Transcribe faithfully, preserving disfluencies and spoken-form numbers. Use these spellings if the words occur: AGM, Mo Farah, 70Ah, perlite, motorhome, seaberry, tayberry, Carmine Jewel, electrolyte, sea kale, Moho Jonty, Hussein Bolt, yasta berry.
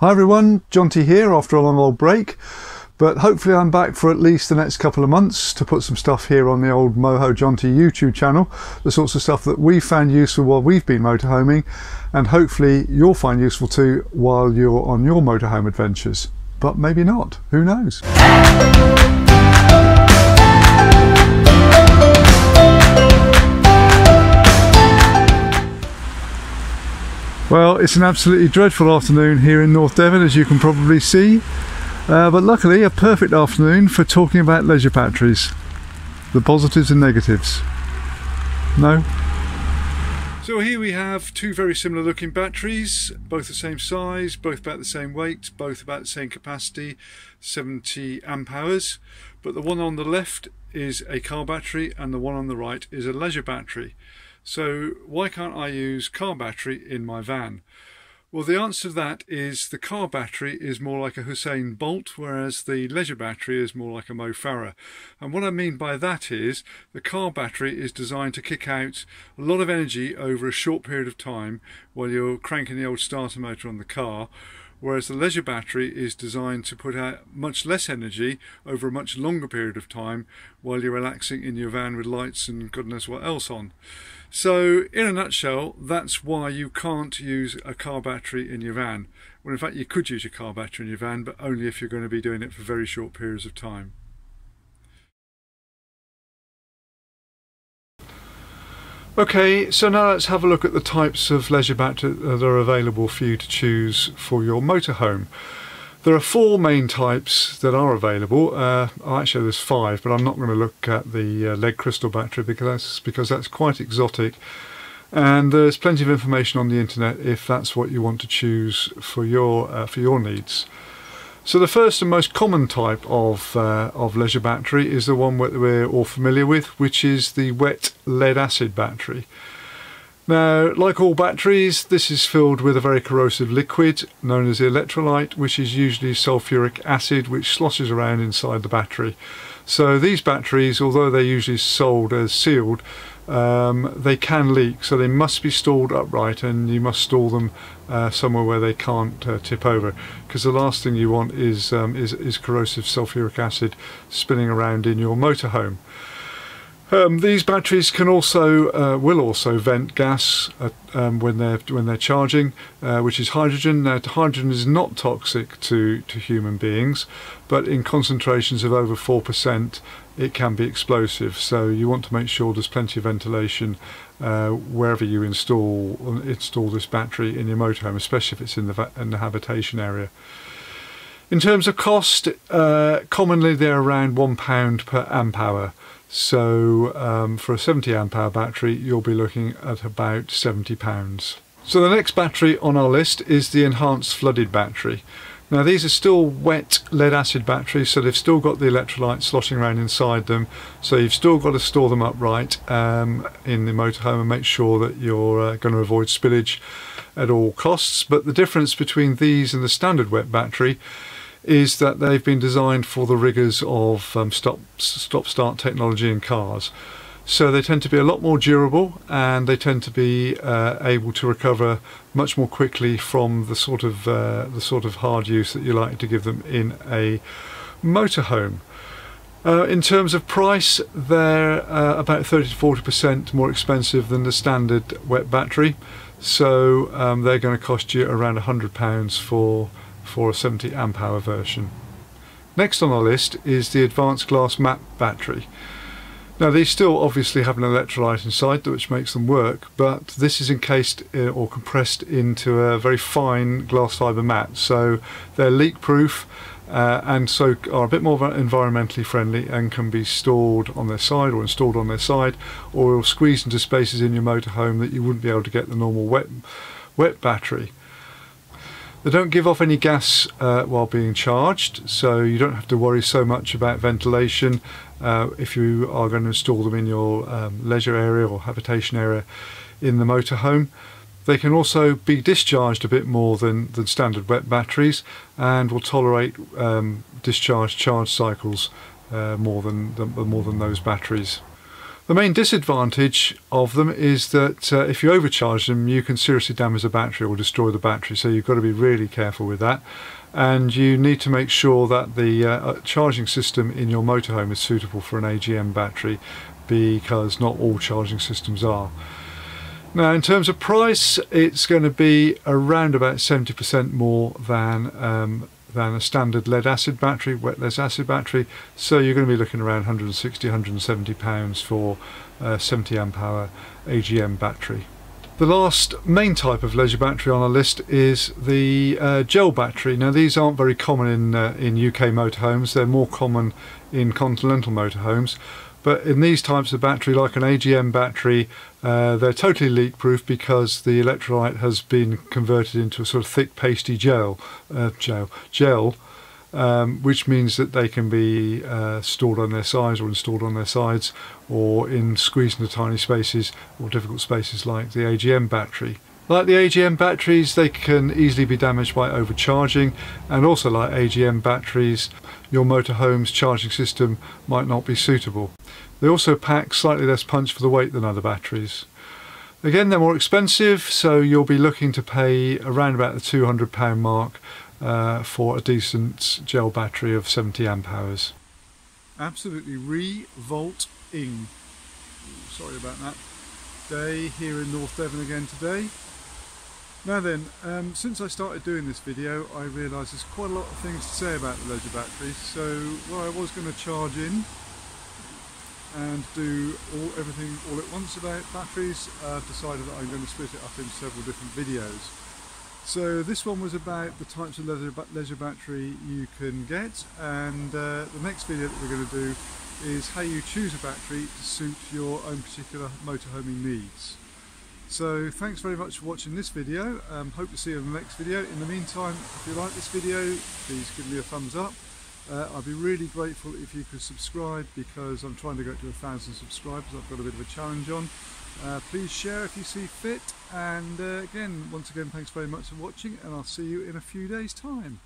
Hi everyone, Jonty here after a long old break, but hopefully I'm back for at least the next couple of months to put some stuff here on the old Moho Jonty YouTube channel, the sorts of stuff that we found useful while we've been motorhoming, and hopefully you'll find useful too while you're on your motorhome adventures. But maybe not, who knows? Well, it's an absolutely dreadful afternoon here in North Devon, as you can probably see, uh, but luckily a perfect afternoon for talking about leisure batteries. The positives and negatives. No? So here we have two very similar looking batteries, both the same size, both about the same weight, both about the same capacity, seventy amp hours, but the one on the left is a car battery and the one on the right is a leisure battery. So why can't I use car battery in my van? Well, the answer to that is the car battery is more like a Hussein Bolt, whereas the leisure battery is more like a Mo Farah. And what I mean by that is the car battery is designed to kick out a lot of energy over a short period of time while you're cranking the old starter motor on the car, whereas the leisure battery is designed to put out much less energy over a much longer period of time while you're relaxing in your van with lights and God knows what else on. So in a nutshell, that's why you can't use a car battery in your van. Well, in fact you could use your car battery in your van, but only if you're going to be doing it for very short periods of time. Okay, so now let's have a look at the types of leisure battery that are available for you to choose for your motorhome. There are four main types that are available. Uh, actually, there's five, but I'm not going to look at the uh, lead crystal battery because that's, because that's quite exotic. And there's plenty of information on the internet if that's what you want to choose for your uh, for your needs. So the first and most common type of, uh, of leisure battery is the one that we're all familiar with, which is the wet lead acid battery. Now, like all batteries, this is filled with a very corrosive liquid known as the electrolyte, which is usually sulfuric acid, which sloshes around inside the battery. So these batteries, although they're usually sold as sealed, um, they can leak, so they must be stored upright, and you must store them uh, somewhere where they can't uh, tip over, because the last thing you want is, um, is, is corrosive sulfuric acid spinning around in your motorhome. Um, these batteries can also uh, will also vent gas uh, um, when they're when they're charging, uh, which is hydrogen. Now, hydrogen is not toxic to to human beings, but in concentrations of over four percent, it can be explosive. So you want to make sure there's plenty of ventilation uh, wherever you install install this battery in your motorhome, especially if it's in the in the habitation area. In terms of cost, uh, commonly they're around one pound per amp hour. So um, for a seventy amp hour battery, you'll be looking at about seventy pounds. So the next battery on our list is the enhanced flooded battery. Now, these are still wet lead acid batteries, so they've still got the electrolyte sloshing around inside them. So you've still got to store them upright um, in the motorhome and make sure that you're uh, going to avoid spillage at all costs. But the difference between these and the standard wet battery is that they've been designed for the rigors of um, stop, stop start technology in cars. So they tend to be a lot more durable, and they tend to be uh, able to recover much more quickly from the sort of uh, the sort of hard use that you like to give them in a motorhome. Uh, in terms of price, they're uh, about thirty to forty percent more expensive than the standard wet battery, so um, they're going to cost you around one hundred pounds for for a seventy amp hour version. Next on our list is the advanced glass mat battery. Now, these still obviously have an electrolyte inside them, which makes them work, but this is encased or compressed into a very fine glass fibre mat, so they're leak proof uh, and so are a bit more environmentally friendly and can be stored on their side or installed on their side, or squeezed into spaces in your motorhome that you wouldn't be able to get the normal wet, wet battery. They don't give off any gas uh, while being charged, so you don't have to worry so much about ventilation uh, if you are going to install them in your um, leisure area or habitation area in the motorhome. They can also be discharged a bit more than, than standard wet batteries, and will tolerate um, discharge charge cycles uh, more than, than more than those batteries. The main disadvantage of them is that uh, if you overcharge them, you can seriously damage the battery or destroy the battery, so you've got to be really careful with that. And you need to make sure that the uh, charging system in your motorhome is suitable for an A G M battery, because not all charging systems are. Now, in terms of price, it's going to be around about seventy percent more than um, than a standard lead acid battery, wet lead acid battery, so you're going to be looking around one hundred sixty, one hundred seventy pounds for a seventy amp hour A G M battery. The last main type of leisure battery on our list is the uh, gel battery. Now, these aren't very common in, uh, in U K motorhomes. They're more common in continental motorhomes. But in these types of battery, like an A G M battery, uh, they're totally leak proof because the electrolyte has been converted into a sort of thick pasty gel, uh, gel, gel um, which means that they can be uh, stored on their sides or installed on their sides or in squeezed into tiny spaces or difficult spaces like the A G M battery. Like the A G M batteries, they can easily be damaged by overcharging, and also like A G M batteries, your motorhome's charging system might not be suitable. They also pack slightly less punch for the weight than other batteries. Again, they're more expensive, so you'll be looking to pay around about the two hundred pound mark uh, for a decent gel battery of seventy amp hours. Absolutely revolting. Sorry about that. Day here in North Devon again today. Now then, um, since I started doing this video, I realised there's quite a lot of things to say about the leisure batteries. So what I was going to charge in and do all everything all at once about batteries, I've uh, decided that I'm going to split it up into several different videos. So this one was about the types of leisure, ba leisure battery you can get, and uh, the next video that we're going to do is how you choose a battery to suit your own particular motorhoming needs. So thanks very much for watching this video. Um, hope to see you in the next video. In the meantime, if you like this video, please give me a thumbs up. Uh, I'd be really grateful if you could subscribe, because I'm trying to get to a thousand subscribers. I've got a bit of a challenge on. Uh, please share if you see fit. And uh, again, once again, thanks very much for watching, and I'll see you in a few days' time.